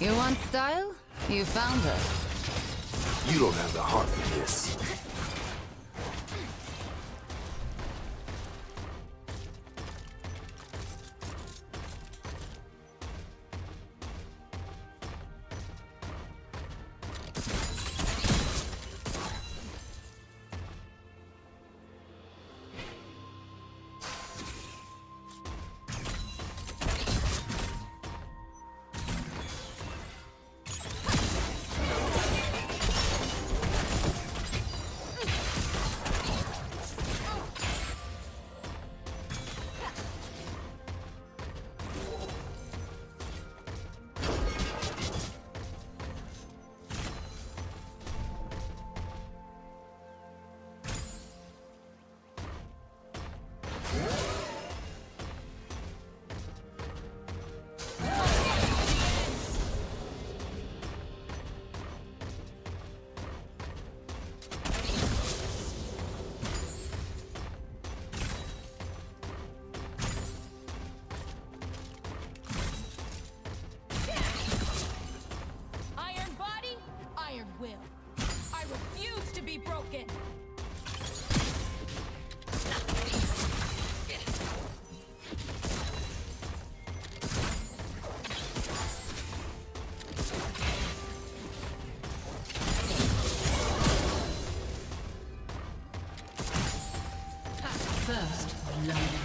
You want style? You found her. You don't have the heart for this. First love.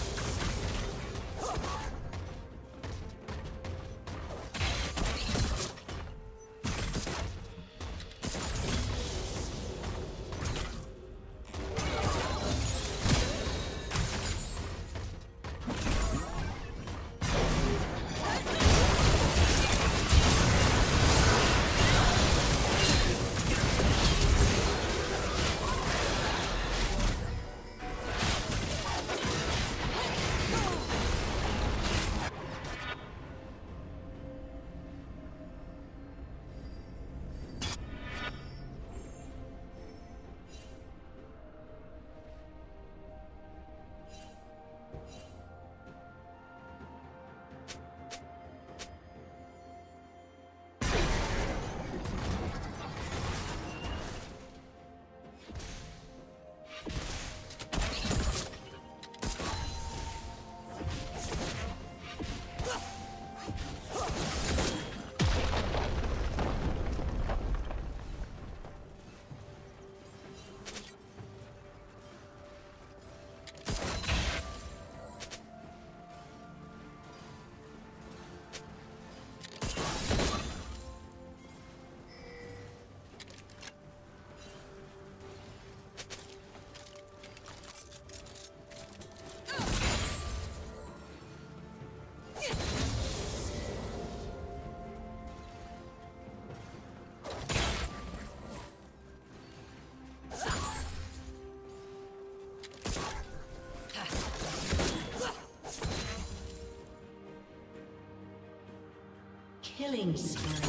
Killing spree.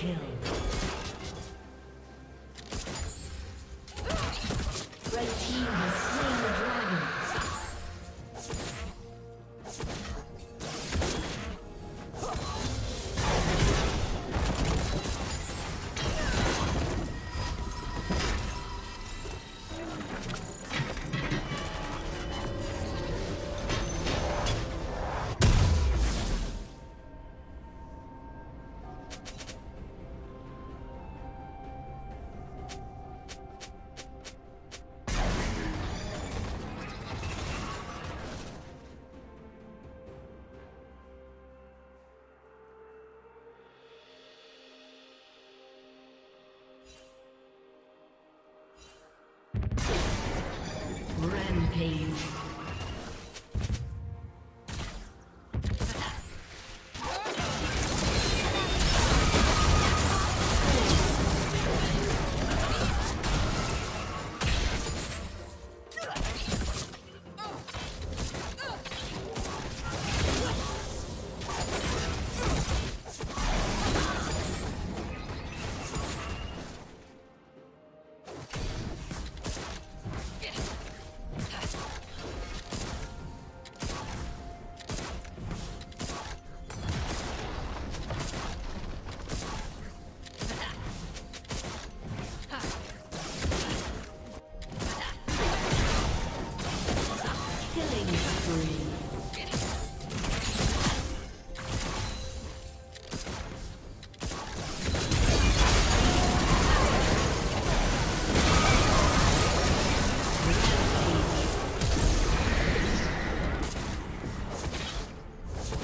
kill. Red team has slain the dragon. Rampage.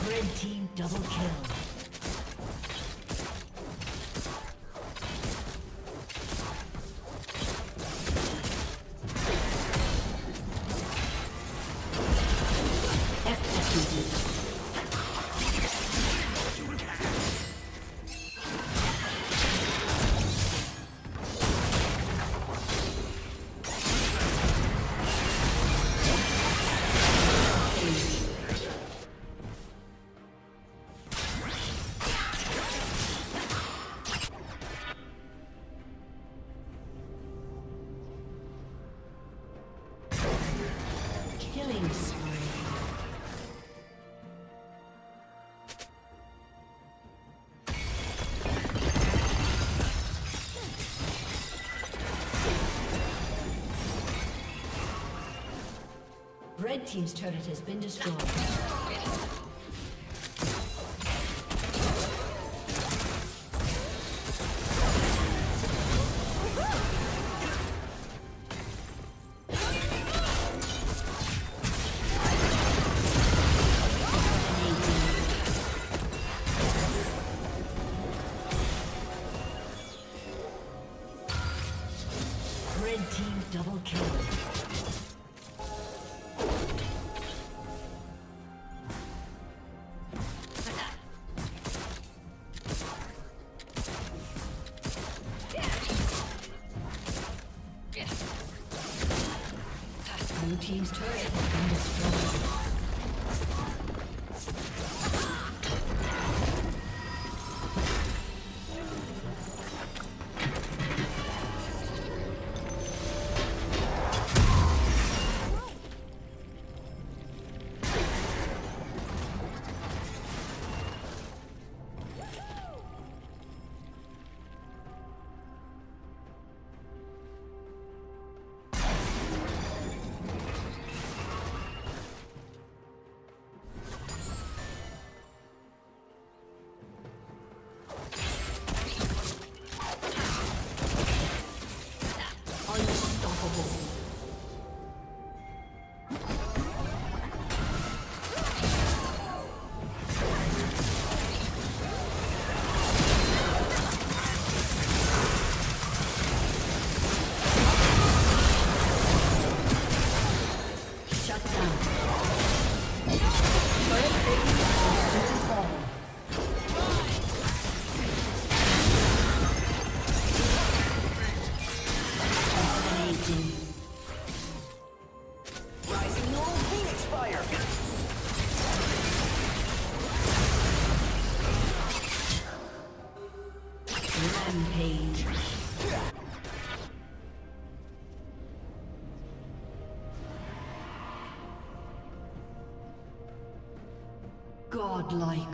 Red team's turret has been destroyed. Blue team's turret has been destroyed. Rampage. Godlike.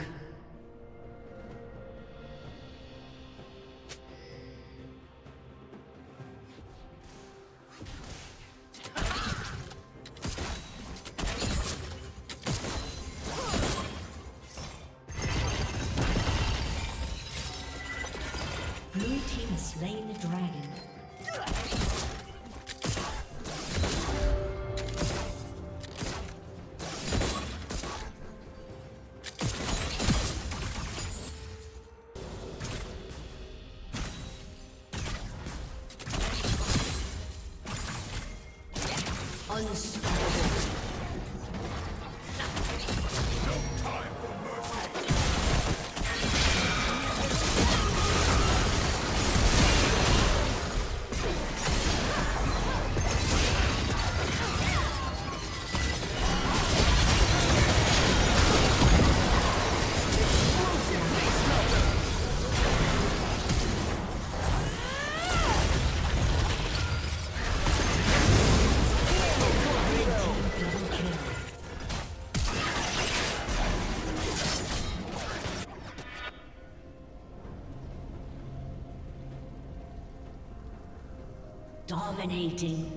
Dominating.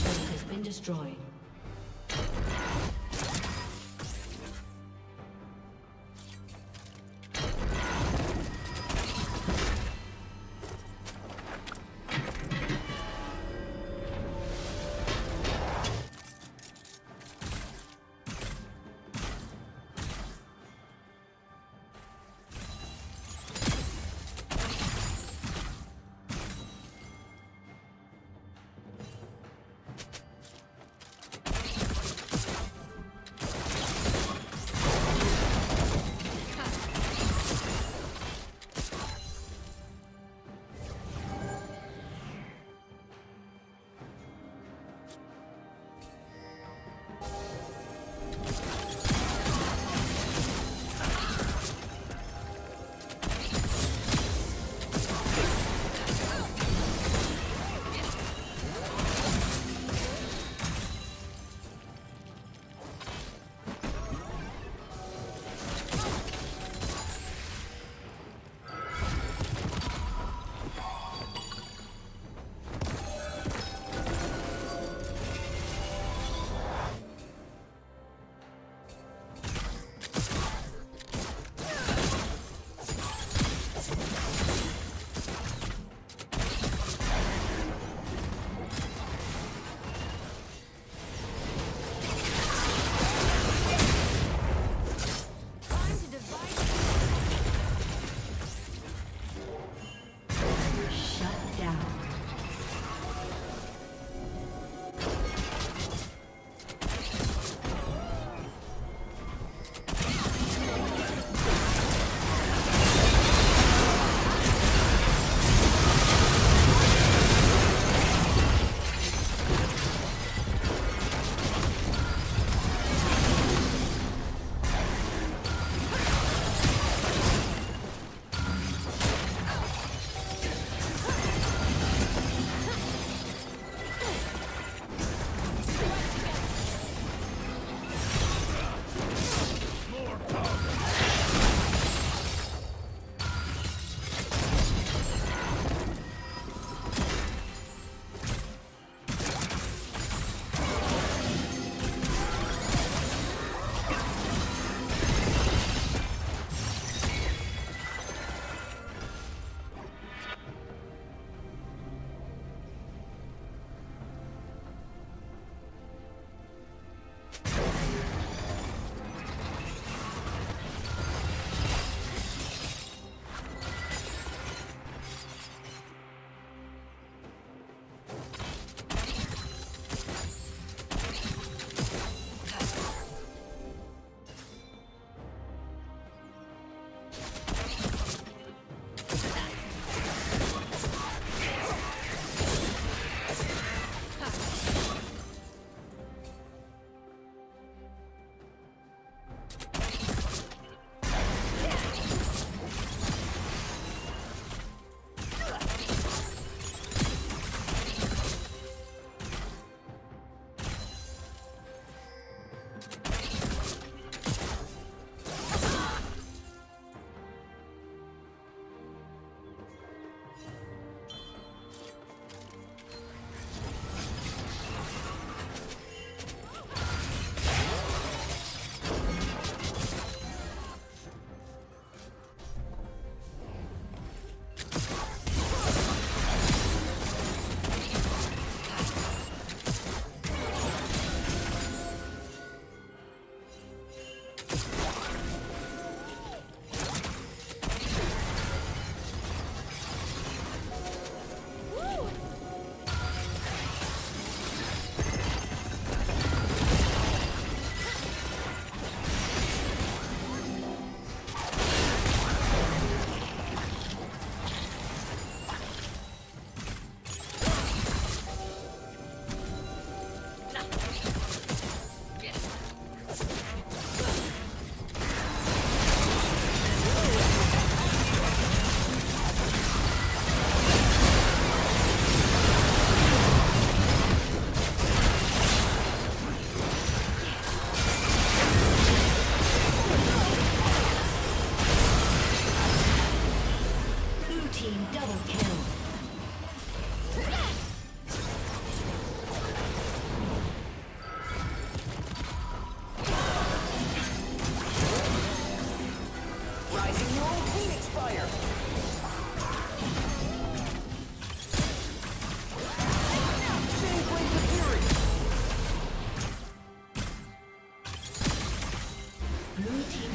turret has been destroyed.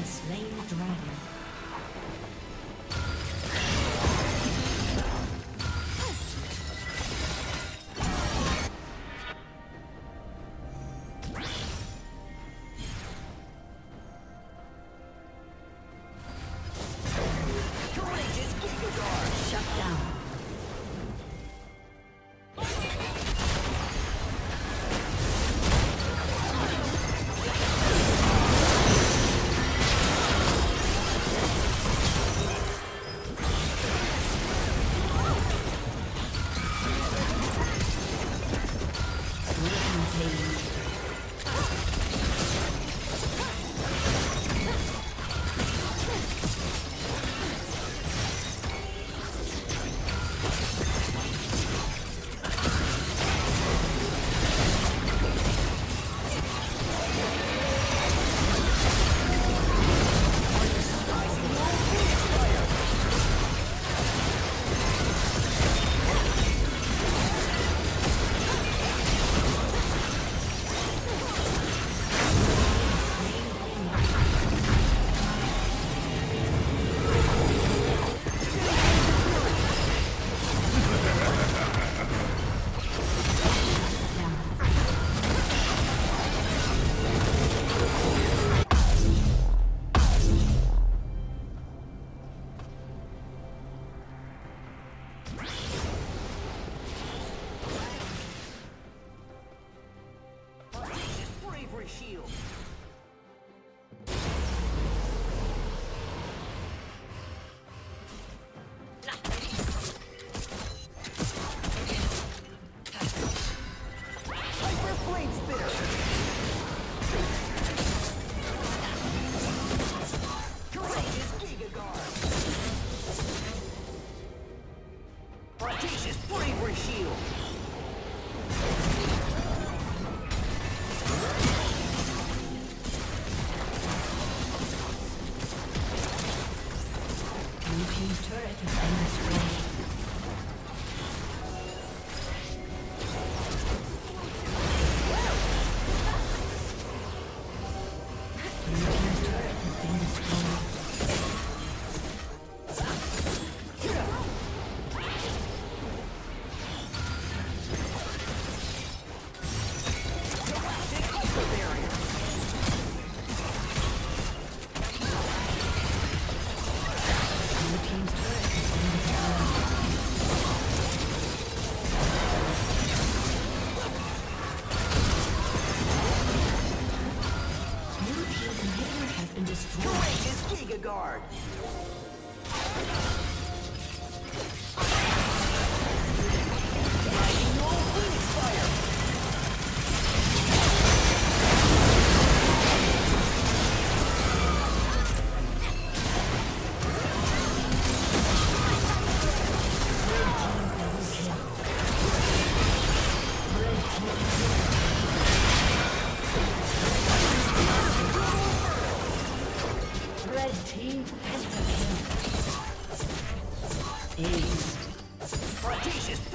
slain the dragon. Shield.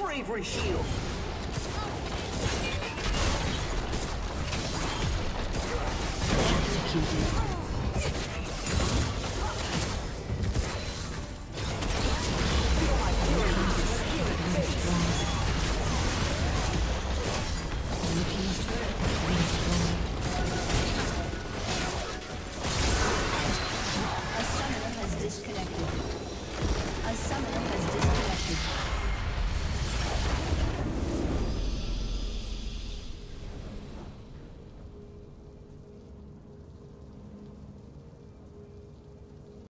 Bravery shield.